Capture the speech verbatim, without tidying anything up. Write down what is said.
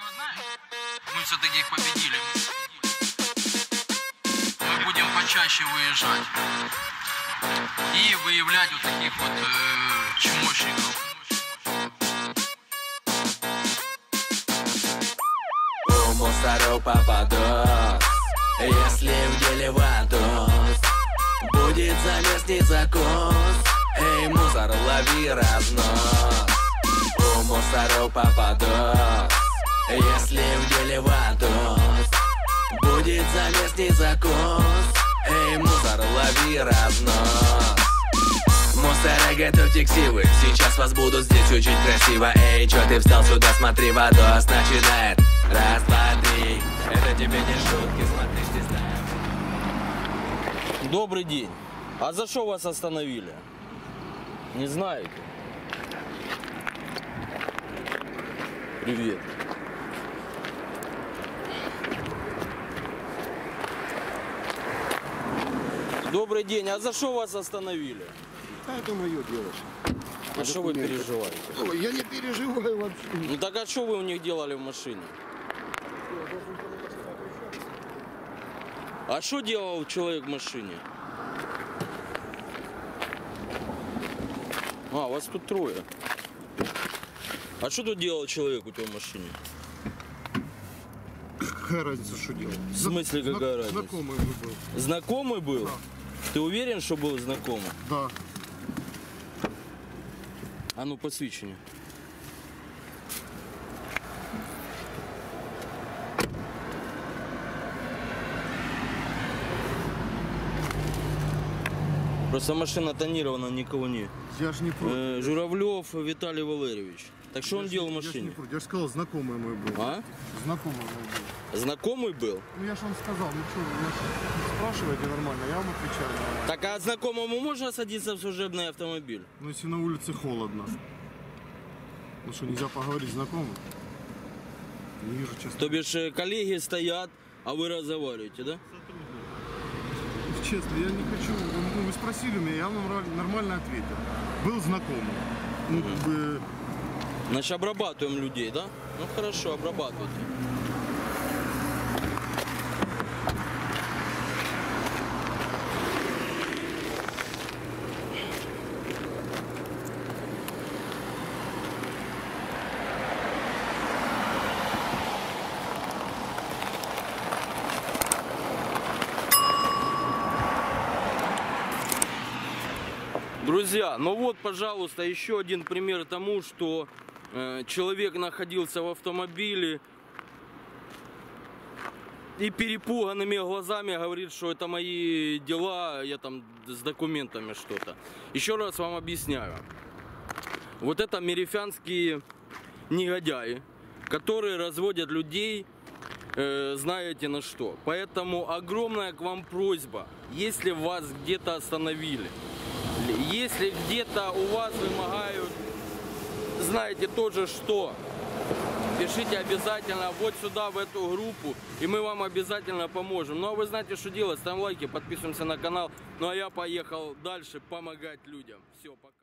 прекрасно знаем. Мы все-таки их победили. Мы будем почаще выезжать и выявлять вот таких вот э, чмошников. Мусору попадос, если в деле водос, будет залез не закос. Эй, мусор, лови разнос. У мусору попадос, если в деле водос, будет залез не закос. Эй, мусор, лови разнос. Мусора, готовьте ксивы, сейчас вас будут здесь учить красиво. Эй, чё ты встал сюда, смотри, водос начинает. Раз, два, три. Это тебе не шутки, смотри, ты знаешь. Добрый день. А за что вас остановили? Не знаете? Привет. Добрый день. А за что вас остановили? А это мое дело. А что вы переживаете? Ой, я не переживаю вообще. Ну так а что вы у них делали в машине? А что делал человек в машине? А, вас тут трое. А что тут делал человек у тебя в машине? Какая разница, что делал? В смысле, какая разница? Знакомый был. Знакомый был? Да. Ты уверен, что был знакомый? Да. А ну, посвечение. Просто машина тонирована, никого нет. Я ж не против. Э, Журавлев Виталий Валерьевич. Так что я он ж, делал в машине? Я ж не против. Я же сказал, знакомый мой был. А? Знакомый мой был. Знакомый был? Ну я же вам сказал, ну что, вы меня спрашиваете нормально, я вам отвечаю нормально. Так а знакомому можно садиться в служебный автомобиль? Ну если на улице холодно. Ну что, нельзя поговорить знакомым? Не вижу, честно. То бишь коллеги стоят, а вы разговариваете, да? Честно, я не хочу. Ну, вы спросили меня, я вам нормально ответил. Был знакомый. Ну, как бы... Значит, обрабатываем людей, да? Ну хорошо, обрабатывайте. Друзья, ну вот, пожалуйста, еще один пример тому, что э, человек находился в автомобиле и перепуганными глазами говорит, что это мои дела, я там с документами что-то. Еще раз вам объясняю. Вот это мерефянские негодяи, которые разводят людей, э, знаете на что. Поэтому огромная к вам просьба, если вас где-то остановили, если где-то у вас вымогают, знаете, то же что, пишите обязательно вот сюда, в эту группу, и мы вам обязательно поможем. Ну а вы знаете, что делать, ставим лайки, подписываемся на канал. Ну а я поехал дальше помогать людям. Все, пока.